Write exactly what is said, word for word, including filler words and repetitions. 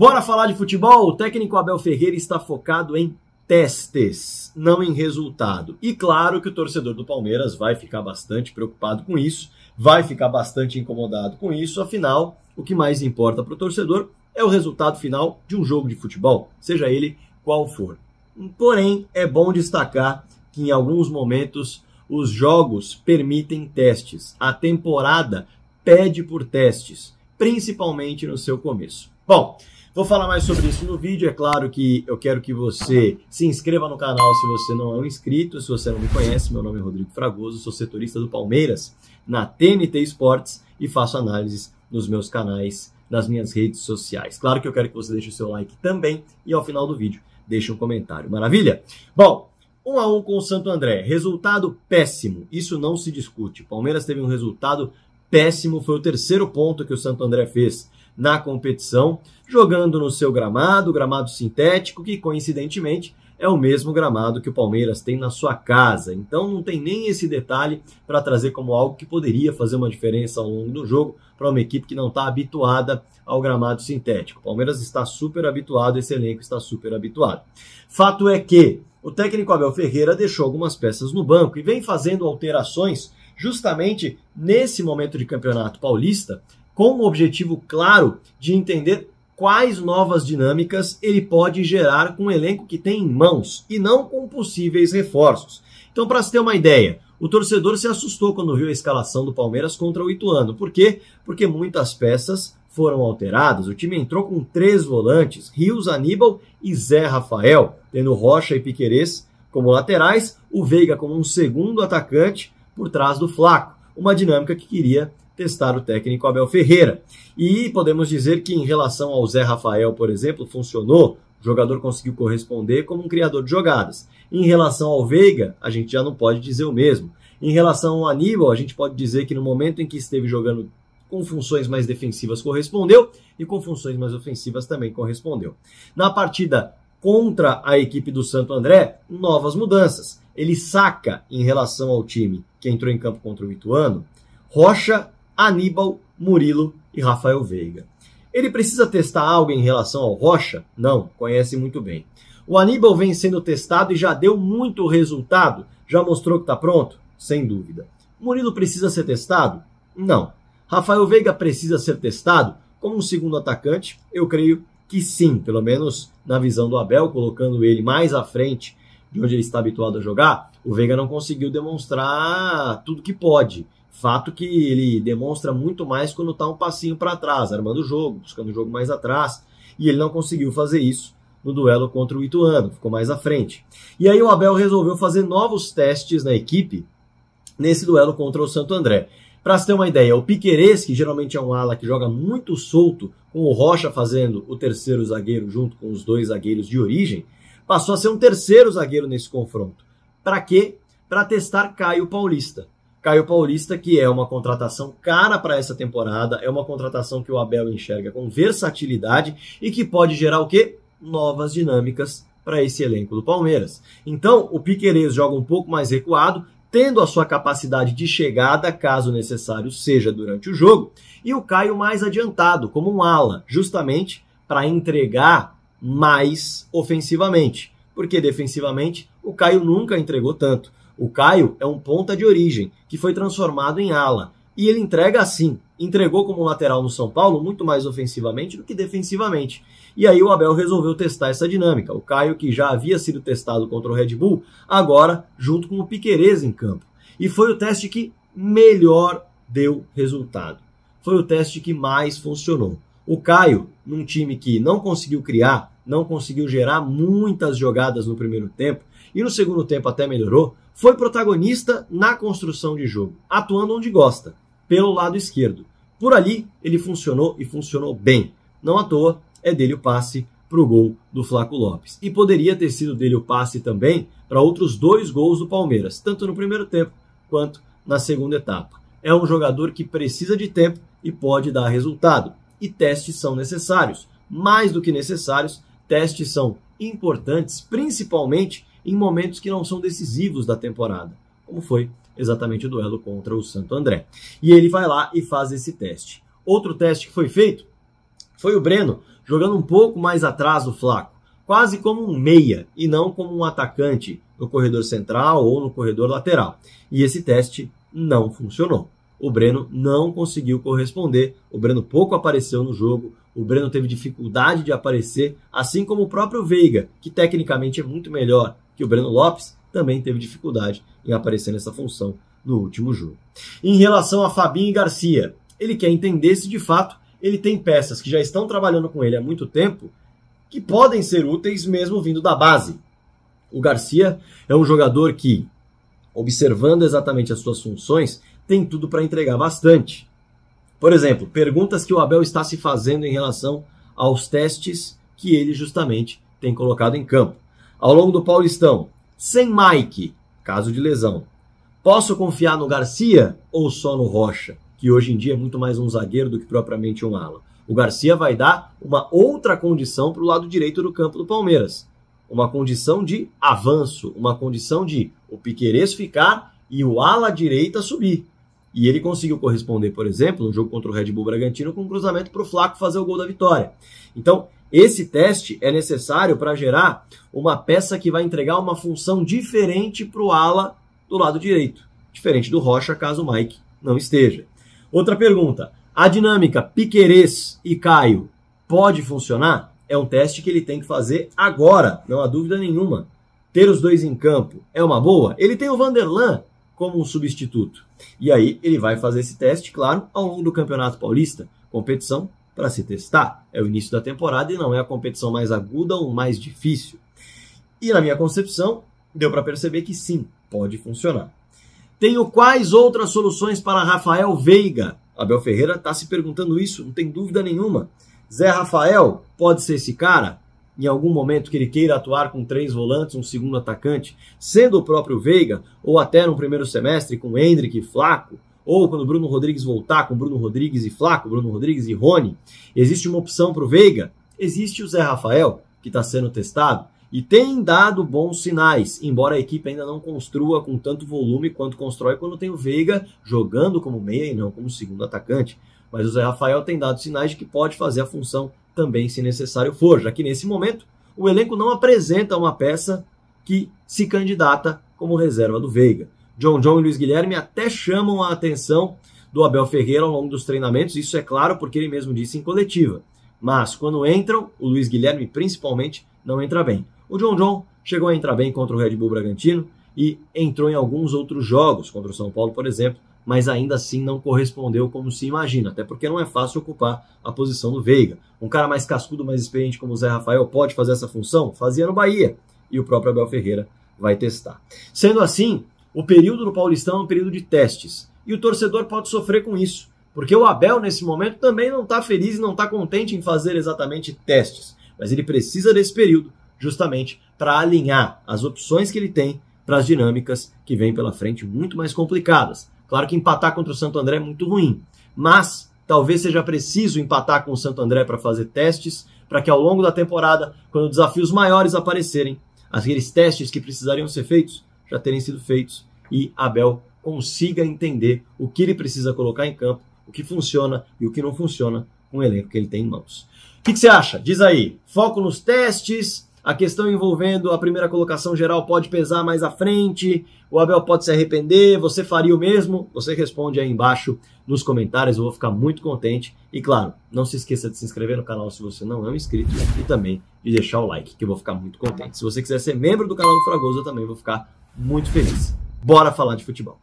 Bora falar de futebol? O técnico Abel Ferreira está focado em testes, não em resultado. E claro que o torcedor do Palmeiras vai ficar bastante preocupado com isso, vai ficar bastante incomodado com isso, afinal, o que mais importa para o torcedor é o resultado final de um jogo de futebol, seja ele qual for. Porém, é bom destacar que em alguns momentos os jogos permitem testes, a temporada pede por testes, principalmente no seu começo. Bom, vou falar mais sobre isso no vídeo. É claro que eu quero que você se inscreva no canal se você não é um inscrito. Se você não me conhece, meu nome é Rodrigo Fragoso, sou setorista do Palmeiras na T N T Esportes e faço análises nos meus canais, nas minhas redes sociais. Claro que eu quero que você deixe o seu like também e ao final do vídeo deixe um comentário. Maravilha? Bom, um a um com o Santo André. Resultado péssimo, isso não se discute. Palmeiras teve um resultado péssimo, foi o terceiro ponto que o Santo André fez na competição, jogando no seu gramado, gramado sintético, que coincidentemente é o mesmo gramado que o Palmeiras tem na sua casa. Então não tem nem esse detalhe para trazer como algo que poderia fazer uma diferença ao longo do jogo para uma equipe que não está habituada ao gramado sintético. O Palmeiras está super habituado, esse elenco está super habituado. Fato é que o técnico Abel Ferreira deixou algumas peças no banco e vem fazendo alterações justamente nesse momento de Campeonato Paulista, com o objetivo claro de entender quais novas dinâmicas ele pode gerar com o elenco que tem em mãos e não com possíveis reforços. Então, para se ter uma ideia, o torcedor se assustou quando viu a escalação do Palmeiras contra o Ituano. Por quê? Porque muitas peças foram alteradas. O time entrou com três volantes, Rios, Aníbal e Zé Rafael, tendo Rocha e Piquerez como laterais, o Veiga como um segundo atacante por trás do Flaco. Uma dinâmica que queria testar o técnico Abel Ferreira. E podemos dizer que em relação ao Zé Rafael, por exemplo, funcionou. O jogador conseguiu corresponder como um criador de jogadas. Em relação ao Veiga, a gente já não pode dizer o mesmo. Em relação ao Aníbal, a gente pode dizer que no momento em que esteve jogando com funções mais defensivas correspondeu e com funções mais ofensivas também correspondeu. Na partida contra a equipe do Santo André, novas mudanças. Ele saca em relação ao time que entrou em campo contra o Ituano, Rocha, Aníbal, Murilo e Rafael Veiga. Ele precisa testar algo em relação ao Rocha? Não, conhece muito bem. O Aníbal vem sendo testado e já deu muito resultado. Já mostrou que está pronto? Sem dúvida. Murilo precisa ser testado? Não. Rafael Veiga precisa ser testado como um segundo atacante? Eu creio que sim, pelo menos na visão do Abel, colocando ele mais à frente de onde ele está habituado a jogar. O Veiga não conseguiu demonstrar tudo que pode. Fato que ele demonstra muito mais quando está um passinho para trás, armando o jogo, buscando o jogo mais atrás, e ele não conseguiu fazer isso no duelo contra o Ituano, ficou mais à frente. E aí o Abel resolveu fazer novos testes na equipe nesse duelo contra o Santo André. Para se ter uma ideia, o Piquerez, que geralmente é um ala que joga muito solto, com o Rocha fazendo o terceiro zagueiro junto com os dois zagueiros de origem, passou a ser um terceiro zagueiro nesse confronto. Para quê? Para testar Caio Paulista. Caio Paulista, que é uma contratação cara para essa temporada, é uma contratação que o Abel enxerga com versatilidade e que pode gerar o quê? Novas dinâmicas para esse elenco do Palmeiras. Então, o Piquerez joga um pouco mais recuado, tendo a sua capacidade de chegada, caso necessário seja durante o jogo, e o Caio mais adiantado, como um ala, justamente para entregar mais ofensivamente, porque defensivamente o Caio nunca entregou tanto. O Caio é um ponta de origem, que foi transformado em ala. E ele entrega assim. Entregou como lateral no São Paulo, muito mais ofensivamente do que defensivamente. E aí o Abel resolveu testar essa dinâmica. O Caio, que já havia sido testado contra o Red Bull, agora junto com o Piquerez em campo. E foi o teste que melhor deu resultado. Foi o teste que mais funcionou. O Caio, num time que não conseguiu criar, não conseguiu gerar muitas jogadas no primeiro tempo, e no segundo tempo até melhorou, foi protagonista na construção de jogo, atuando onde gosta, pelo lado esquerdo. Por ali, ele funcionou e funcionou bem. Não à toa, é dele o passe para o gol do Flaco Lopes. E poderia ter sido dele o passe também para outros dois gols do Palmeiras, tanto no primeiro tempo quanto na segunda etapa. É um jogador que precisa de tempo e pode dar resultado. E testes são necessários. Mais do que necessários, testes são importantes, principalmente em momentos que não são decisivos da temporada, como foi exatamente o duelo contra o Santo André. E ele vai lá e faz esse teste. Outro teste que foi feito foi o Breno, jogando um pouco mais atrás do Flaco, quase como um meia e não como um atacante no corredor central ou no corredor lateral. E esse teste não funcionou. O Breno não conseguiu corresponder, o Breno pouco apareceu no jogo, o Breno teve dificuldade de aparecer, assim como o próprio Veiga, que tecnicamente é muito melhor que o Breno Lopes, também teve dificuldade em aparecer nessa função no último jogo. Em relação a Fabinho e Garcia, ele quer entender se de fato ele tem peças que já estão trabalhando com ele há muito tempo, que podem ser úteis mesmo vindo da base. O Garcia é um jogador que, observando exatamente as suas funções, tem tudo para entregar bastante. Por exemplo, perguntas que o Abel está se fazendo em relação aos testes que ele justamente tem colocado em campo. Ao longo do Paulistão, sem Mike, caso de lesão, posso confiar no Garcia ou só no Rocha, que hoje em dia é muito mais um zagueiro do que propriamente um ala? O Garcia vai dar uma outra condição para o lado direito do campo do Palmeiras. Uma condição de avanço, uma condição de o Piquerez ficar e o ala direita subir. E ele conseguiu corresponder, por exemplo, no jogo contra o Red Bull Bragantino, com um cruzamento para o Flaco fazer o gol da vitória. Então, esse teste é necessário para gerar uma peça que vai entregar uma função diferente para o ala do lado direito, diferente do Rocha, caso o Mike não esteja. Outra pergunta, a dinâmica Piquerez e Caio pode funcionar? É um teste que ele tem que fazer agora, não há dúvida nenhuma. Ter os dois em campo é uma boa? Ele tem o Vanderlan como um substituto. E aí ele vai fazer esse teste, claro, ao longo do Campeonato Paulista. Competição para se testar. É o início da temporada e não é a competição mais aguda ou mais difícil. E na minha concepção, deu para perceber que sim, pode funcionar. Tenho quais outras soluções para Rafael Veiga? Abel Ferreira está se perguntando isso, não tem dúvida nenhuma. Zé Rafael pode ser esse cara? Em algum momento que ele queira atuar com três volantes, um segundo atacante, sendo o próprio Veiga, ou até no primeiro semestre com Endrick e Flaco, ou quando Bruno Rodrigues voltar com Bruno Rodrigues e Flaco, Bruno Rodrigues e Rony, existe uma opção para o Veiga? Existe o Zé Rafael, que está sendo testado, e tem dado bons sinais, embora a equipe ainda não construa com tanto volume quanto constrói quando tem o Veiga jogando como meia e não como segundo atacante. Mas o Zé Rafael tem dado sinais de que pode fazer a função também, se necessário for, já que nesse momento o elenco não apresenta uma peça que se candidata como reserva do Veiga. John John e Luiz Guilherme até chamam a atenção do Abel Ferreira ao longo dos treinamentos, isso é claro porque ele mesmo disse em coletiva. Mas quando entram, o Luiz Guilherme principalmente não entra bem. O John John chegou a entrar bem contra o Red Bull Bragantino e entrou em alguns outros jogos, contra o São Paulo, por exemplo, mas ainda assim não correspondeu como se imagina, até porque não é fácil ocupar a posição do Veiga. Um cara mais cascudo, mais experiente como o Zé Rafael pode fazer essa função? Fazia no Bahia, e o próprio Abel Ferreira vai testar. Sendo assim, o período do Paulistão é um período de testes, e o torcedor pode sofrer com isso, porque o Abel, nesse momento, também não está feliz e não está contente em fazer exatamente testes, mas ele precisa desse período, justamente para alinhar as opções que ele tem para as dinâmicas que vêm pela frente muito mais complicadas. Claro que empatar contra o Santo André é muito ruim, mas talvez seja preciso empatar com o Santo André para fazer testes, para que ao longo da temporada, quando desafios maiores aparecerem, aqueles testes que precisariam ser feitos já terem sido feitos e Abel consiga entender o que ele precisa colocar em campo, o que funciona e o que não funciona com o elenco que ele tem em mãos. O que, que você acha? Diz aí, foco nos testes. A questão envolvendo a primeira colocação geral pode pesar mais à frente, o Abel pode se arrepender, você faria o mesmo? Você responde aí embaixo nos comentários, eu vou ficar muito contente. E claro, não se esqueça de se inscrever no canal se você não é um inscrito e também de deixar o like, que eu vou ficar muito contente. Se você quiser ser membro do canal do Fragoso, eu também vou ficar muito feliz. Bora falar de futebol!